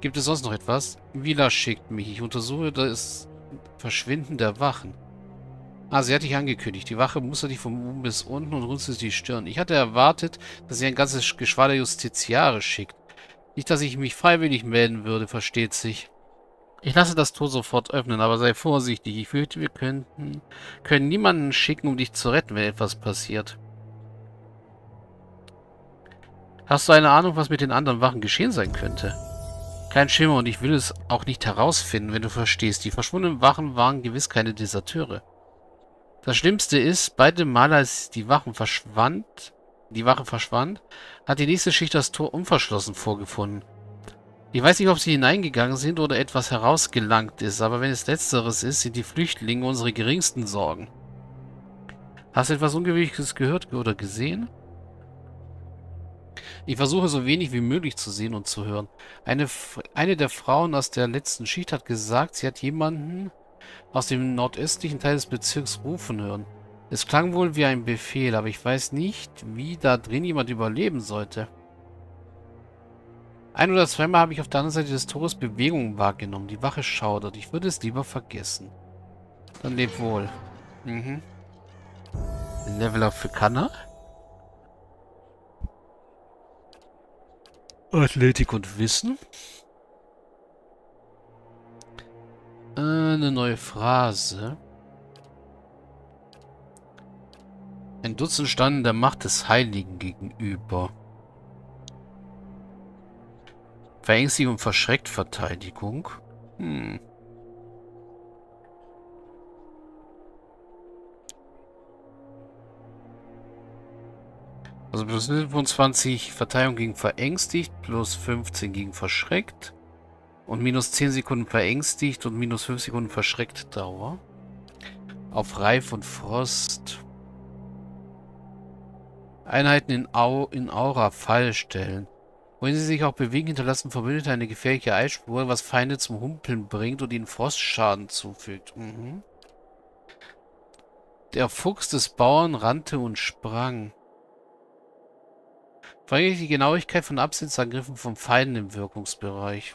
Gibt es sonst noch etwas? Vila schickt mich. Ich untersuche das Verschwinden der Wachen. Ah, sie hat dich angekündigt. Die Wache mustert dich von oben bis unten und runzelt die Stirn. Ich hatte erwartet, dass sie ein ganzes Geschwader Justiziare schickt. Nicht, dass ich mich freiwillig melden würde, versteht sich. Ich lasse das Tor sofort öffnen, aber sei vorsichtig. Ich fürchte, wir können niemanden schicken, um dich zu retten, wenn etwas passiert. Hast du eine Ahnung, was mit den anderen Wachen geschehen sein könnte? Kein Schimmer, und ich will es auch nicht herausfinden, wenn du verstehst. Die verschwundenen Wachen waren gewiss keine Deserteure. Das Schlimmste ist, beide Male, als die Wache verschwand, hat die nächste Schicht das Tor unverschlossen vorgefunden. Ich weiß nicht, ob sie hineingegangen sind oder etwas herausgelangt ist, aber wenn es Letzteres ist, sind die Flüchtlinge unsere geringsten Sorgen. Hast du etwas Ungewöhnliches gehört oder gesehen? Ich versuche, so wenig wie möglich zu sehen und zu hören. Eine der Frauen aus der letzten Schicht hat gesagt, sie hat jemanden aus dem nordöstlichen Teil des Bezirks rufen hören. Es klang wohl wie ein Befehl, aber ich weiß nicht, wie da drin jemand überleben sollte. Ein- oder zweimal habe ich auf der anderen Seite des Tores Bewegungen wahrgenommen. Die Wache schaudert. Ich würde es lieber vergessen. Dann leb wohl. Mhm. Level up für Kanna. Athletik und Wissen. Eine neue Phrase. Ein Dutzend standen der Macht des Heiligen gegenüber. Verängstigung und verschreckt Verteidigung. Also plus 25 Verteidigung gegen verängstigt, plus 15 gegen verschreckt und minus 10 Sekunden verängstigt und minus 5 Sekunden verschreckt Dauer. Auf Reif und Frost. Einheiten in Aura Fallstellen. Wohin sie sich auch bewegen, hinterlassen Verbündete eine gefährliche Eilspur, was Feinde zum Humpeln bringt und ihnen Frostschaden zufügt. Mhm. Der Fuchs des Bauern rannte und sprang. Verringert die Genauigkeit von Absinthsangriffen von Feinden im Wirkungsbereich.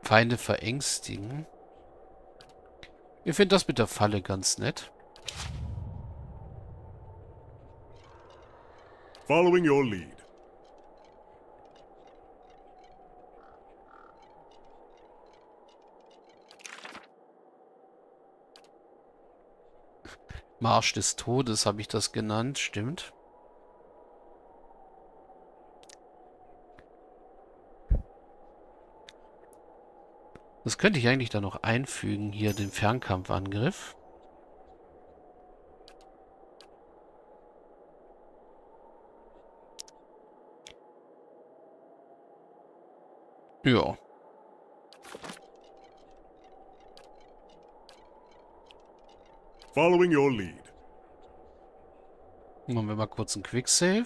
Feinde verängstigen. Ich finde das mit der Falle ganz nett. Following your lead. Marsch des Todes habe ich das genannt, stimmt. Das könnte ich eigentlich da noch einfügen, hier den Fernkampfangriff. Ja. Following your lead. Machen wir mal kurz einen Quicksave.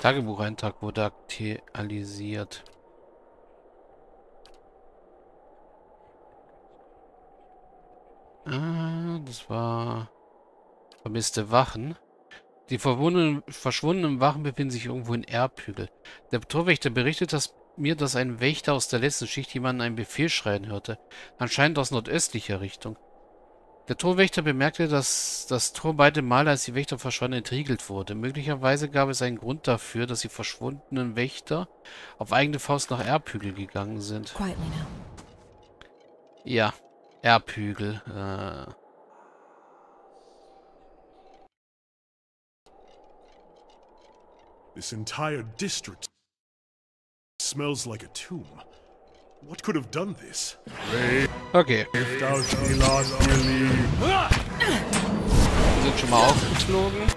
Tagebucheintrag wurde aktualisiert. Ah, das war vermisste Wachen. Die verschwundenen Wachen befinden sich irgendwo in Erbhügel. Der Torwächter berichtet mir, dass ein Wächter aus der letzten Schicht jemanden einen Befehl schreien hörte. Anscheinend aus nordöstlicher Richtung. Der Torwächter bemerkte, dass das Tor beide Male, als die Wächter verschwanden, entriegelt wurde. Möglicherweise gab es einen Grund dafür, dass die verschwundenen Wächter auf eigene Faust nach Erbhügel gegangen sind. Ja, Erbhügel. This entire district smells like a tomb. What could have done this? Okay. Sind schon mal aufgeflogen.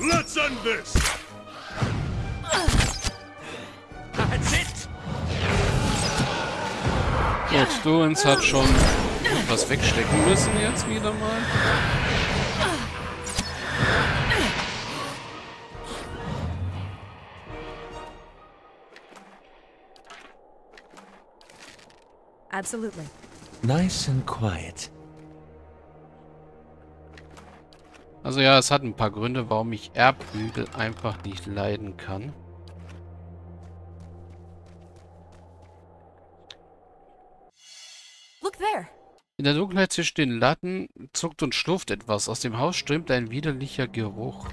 Let's end this. That's it. Gut, Doens hat schon was wegstecken müssen jetzt wieder mal. Absolutely. Nice and quiet. Also ja, es hat ein paar Gründe, warum ich Erbhügel einfach nicht leiden kann. Look there. In der Dunkelheit zwischen den Latten zuckt und schlurft etwas. Aus dem Haus strömt ein widerlicher Geruch.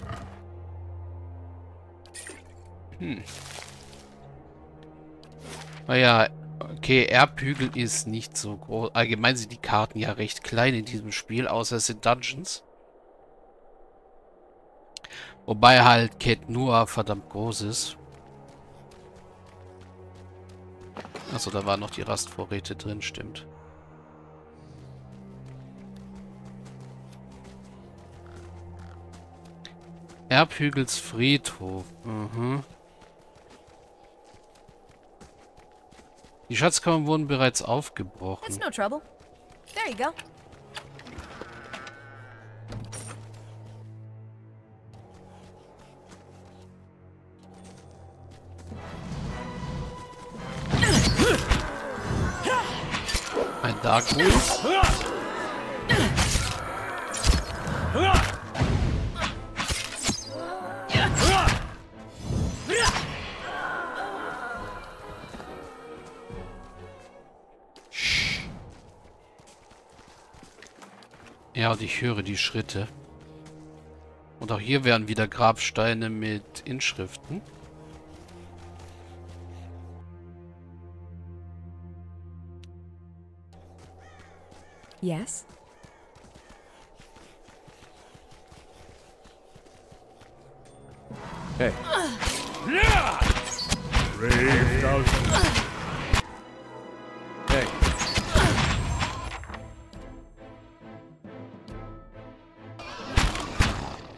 Naja, okay, Erbhügel ist nicht so groß. Allgemein sind die Karten ja recht klein in diesem Spiel, außer es sind Dungeons. Wobei halt Ket Nua verdammt groß ist. Achso, da waren noch die Rastvorräte drin, stimmt. Erbhügels Friedhof. Mhm. Die Schatzkammern wurden bereits aufgebrochen. That's no trouble. There you go. Darkus. Ja, und ich höre die Schritte. Und auch hier wären wieder Grabsteine mit Inschriften. Yes. Hey. Hey.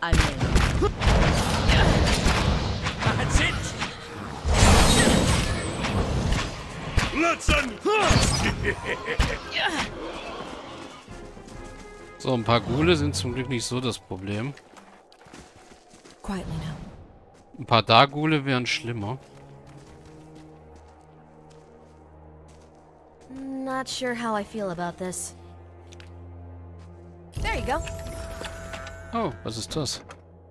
I'm in. That's it. Listen. So, ein paar Ghule sind zum Glück nicht so das Problem. Ein paar Dark-Ghule wären schlimmer. Not sure how I feel about this. There you go. Oh, was ist das?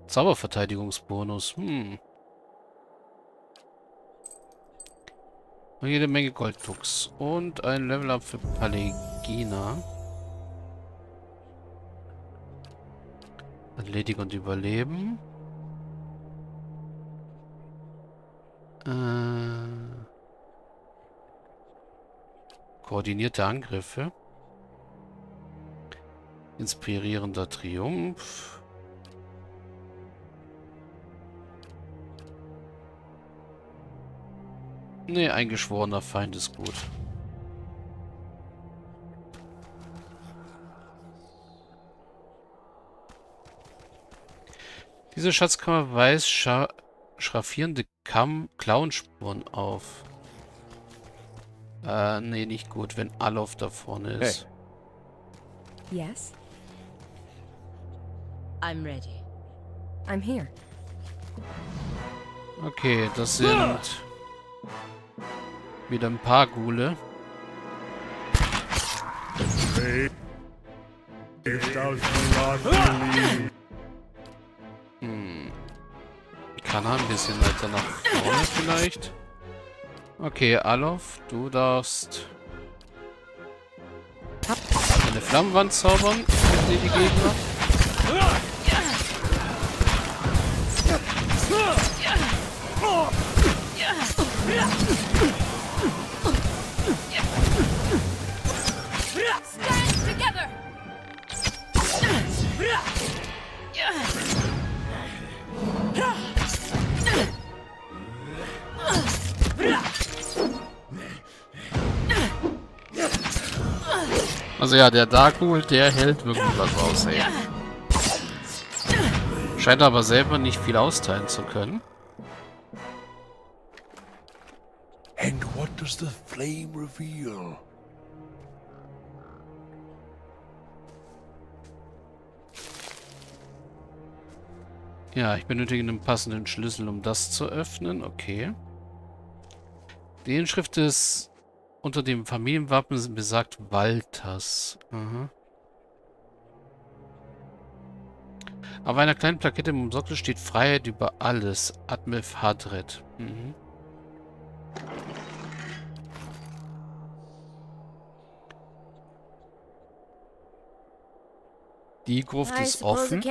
Zauberverteidigungsbonus. Und jede Menge Goldbuchs. Und ein Level-Up für Palägina. Athletik und Überleben. Koordinierte Angriffe. Inspirierender Triumph. Nee, ein geschworener Feind ist gut. Diese Schatzkammer weist schraffierende Klauenspuren auf. Nee, nicht gut, wenn Aloth da vorne ist. Hey. Yes. I'm ready. I'm here. Okay, das sind wieder ein paar Ghule. Kann er ein bisschen weiter nach vorne vielleicht. Okay, Aloth, du darfst eine Flammenwand zaubern, mit dir die Gegner. Also ja, der Darkhold, der hält wirklich was aus, ey. Scheint aber selber nicht viel austeilen zu können. And what does the flame reveal? Ja, ich benötige einen passenden Schlüssel, um das zu öffnen. Okay. Die Inschrift ist unter dem Familienwappen besagt Walters. Aha. Auf einer kleinen Plakette im Sockel steht Freiheit über alles. Admif Hadret. Mhm. Die Gruft ist offen.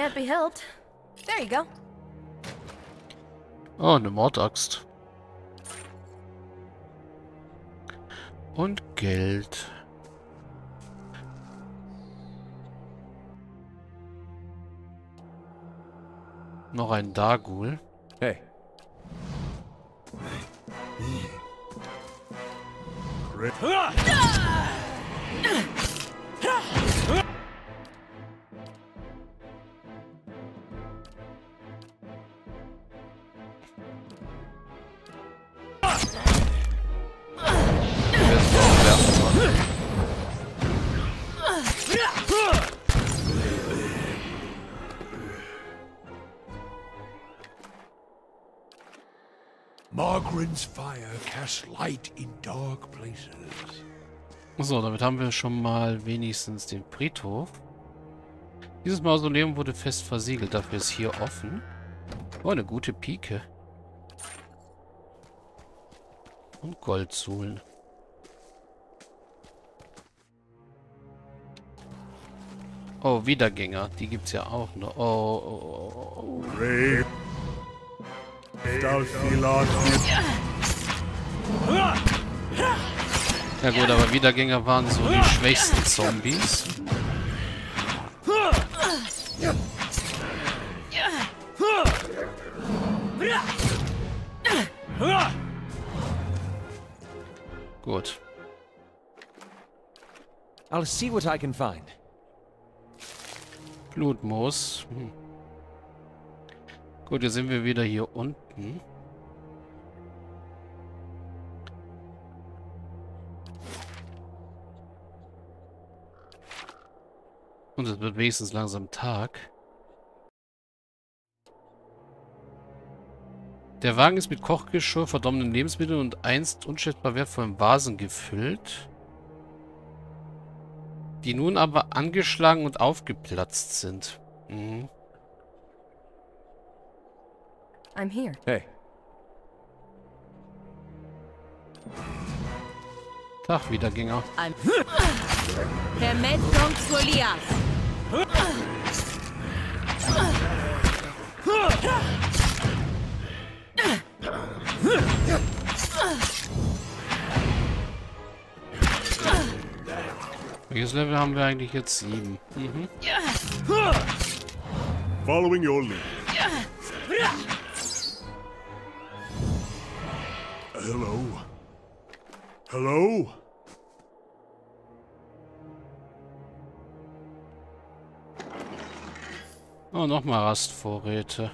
Oh, eine Mordaxt. Und Geld. Noch ein Dargul. Hey. So, damit haben wir schon mal wenigstens den Friedhof. Dieses Mausoleum wurde fest versiegelt, dafür ist hier offen. Oh, eine gute Pike. Und Goldsohlen. Oh, Wiedergänger. Die gibt's ja auch noch. Oh. Ja gut, aber Wiedergänger waren so die schwächsten Zombies. Gut. I'll see what I can find. Blutmoos. Hm. Gut, jetzt sind wir wieder hier unten. Und es wird wenigstens langsam Tag. Der Wagen ist mit Kochgeschirr, verdorbenen Lebensmitteln und einst unschätzbar wertvollen Vasen gefüllt, die nun aber angeschlagen und aufgeplatzt sind. Mhm. I'm here. Hey. Tag, Wiedergänger. Welches Level haben wir eigentlich jetzt? 7. Mhm. Following your lead. Hello. Hello. Oh, nochmal Rastvorräte.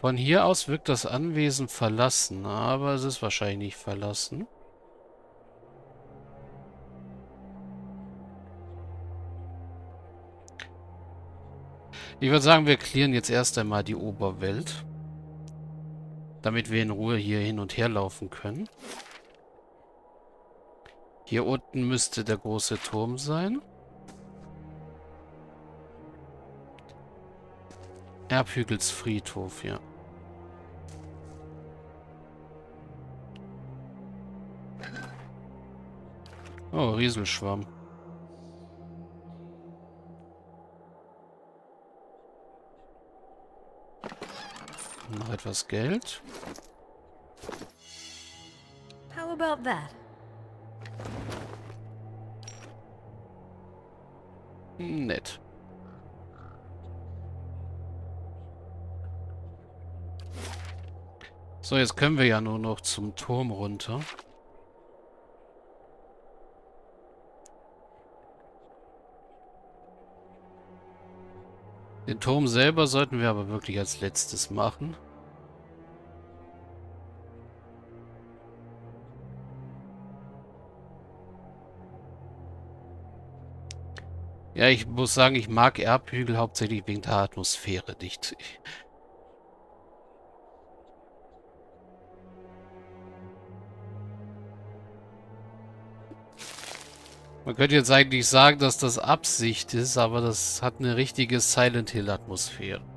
Von hier aus wirkt das Anwesen verlassen, aber es ist wahrscheinlich nicht verlassen. Ich würde sagen, wir clearen jetzt erst einmal die Oberwelt, damit wir in Ruhe hier hin und her laufen können. Hier unten müsste der große Turm sein. Erbhügels Friedhof, ja. Oh, Rieselschwamm. Noch etwas Geld. How about that? Nett. So, jetzt können wir ja nur noch zum Turm runter. Den Turm selber sollten wir aber wirklich als letztes machen. Ja, ich muss sagen, ich mag Erbhügel hauptsächlich wegen der Atmosphäre nicht. Man könnte jetzt eigentlich sagen, dass das Absicht ist, aber das hat eine richtige Silent Hill Atmosphäre.